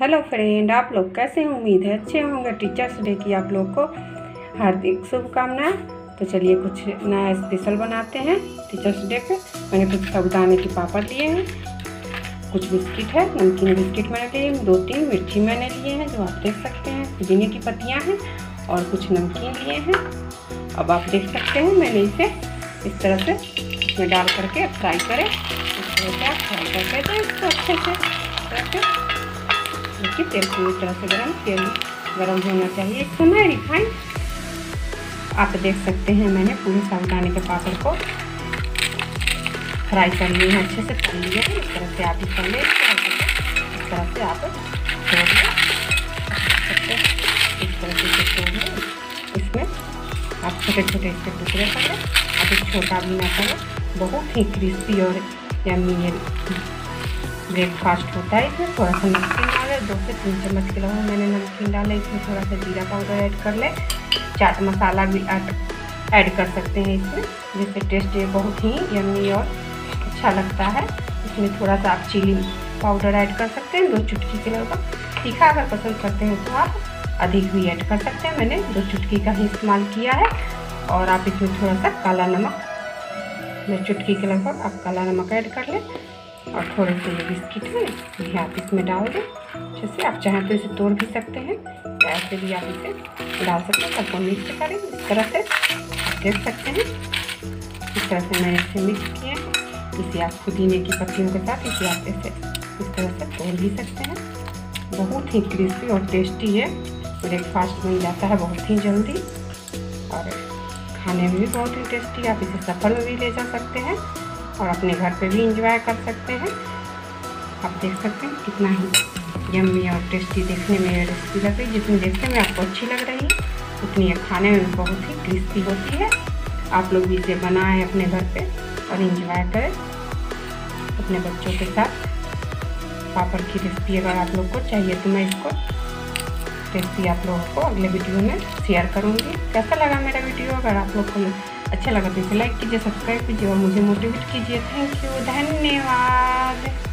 Hello friend, आप लोग कैसे हैं? उम्मीद है अच्छे होंगे। टीचर्स डे की आप लोग को हार्दिक शुभकामनाएं। तो चलिए कुछ नया स्पेशल बनाते हैं टीचर्स डे पे। मैंने कुछ साबुदाने की पापड़ लिए हैं, कुछ बिस्किट है, नमकीन बिस्किट मैंने लिए हैं, 2-3 मिर्ची मैंने लिए हैं जो आप देख सकते हैं, पुदीने की पत्तियाँ हैं और कुछ नमकीन लिए हैं। अब आप देख सकते हैं मैंने इसे इस तरह से इसमें डाल करके फ्राई करें। इस तरह से आप फ्राई करके दें इसको अच्छे से, देखिए तेल पूरी तरह से गरम होना चाहिए। इसको मैं रिफाइन, आप देख सकते हैं मैंने पूरे साबुदाने के पापड़ को फ्राई कर लिए हैं, अच्छे से तल लिए हैं। इस तरह से आप इस कर लें, इस तरह से आप छोड़ लें, इस तरह से छोड़ लें। इसमें आप छोटे छोटे इसके टुकड़े कर लें, आप एक छोटा भी ना करें। बहुत ही क्रिस्पी और यम्मी ब्रेकफास्ट होता है। इसमें थोड़ा सा नमकीन डालें, 2 से 3 चम्मच के लगभग मैंने नमकीन डाले। इसमें थोड़ा सा जीरा पाउडर ऐड कर लें, चाट मसाला भी ऐड कर सकते हैं इसमें, जिससे टेस्ट ये बहुत ही यम्मी और अच्छा लगता है। इसमें थोड़ा सा आप चिली पाउडर ऐड कर सकते हैं, 2 चुटकी के लगभग। तीखा अगर पसंद करते हैं तो आप अधिक भी ऐड कर सकते हैं, मैंने 2 चुटकी का ही इस्तेमाल किया है। और आप इसमें थोड़ा सा काला नमक, 2 चुटकी के लगभग आप काला नमक ऐड कर लें। और थोड़े से ये बिस्किट है ये आप इसमें डाल दें अच्छे से। आप चाहें तो इसे तोड़ भी सकते हैं, ऐसे भी आप इसे डाल सकते हैं। सबको मिक्स करें इस तरह से, देख सकते हैं इस तरह से मैंने इसे मिक्स किया। इसे आप पुदीने की पत्तियों के साथ इसे आप इसे इस तरह से तोड़ भी सकते हैं। बहुत ही क्रिस्पी और टेस्टी है, ब्रेकफास्ट बन जाता है बहुत ही जल्दी और खाने में भी बहुत ही टेस्टी। आप इसे सफर में भी ले जा सकते हैं और अपने घर पे भी इंजॉय कर सकते हैं। आप देख सकते हैं कितना ही यम्मी और टेस्टी देखने में ये रेसिपी लग रही है। जितनी देखने में आपको अच्छी लग रही है उतनी ये खाने में भी बहुत ही टेस्टी होती है। आप लोग भी इसे बनाएं अपने घर पे और इंजॉय करें अपने बच्चों के साथ। पापड़ की रेसिपी अगर आप लोग को चाहिए तो मैं इसको रेसिपी आप लोगों को अगले वीडियो में शेयर करूँगी। कैसा लगा मेरा वीडियो? अगर आप लोग को अच्छा लगा तो इसे लाइक कीजिए, सब्सक्राइब कीजिए और मुझे मोटिवेट कीजिए। थैंक यू, धन्यवाद।